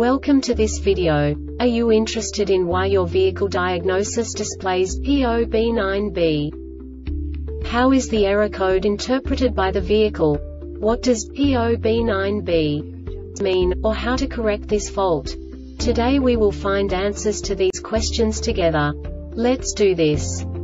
Welcome to this video. Are you interested in why your vehicle diagnosis displays P0B9B? How is the error code interpreted by the vehicle? What does P0B9B mean, or how to correct this fault? Today we will find answers to these questions together. Let's do this.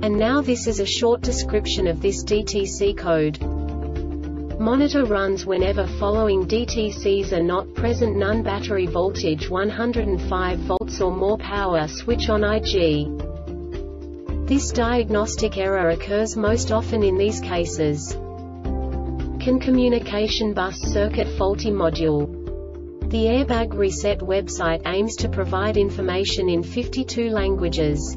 And now this is a short description of this DTC code. Monitor runs whenever following DTCs are not present: none battery voltage 105 volts or more, power switch on IG. This diagnostic error occurs most often in these cases. CAN communication bus circuit faulty module. The Airbag Reset website aims to provide information in 52 languages.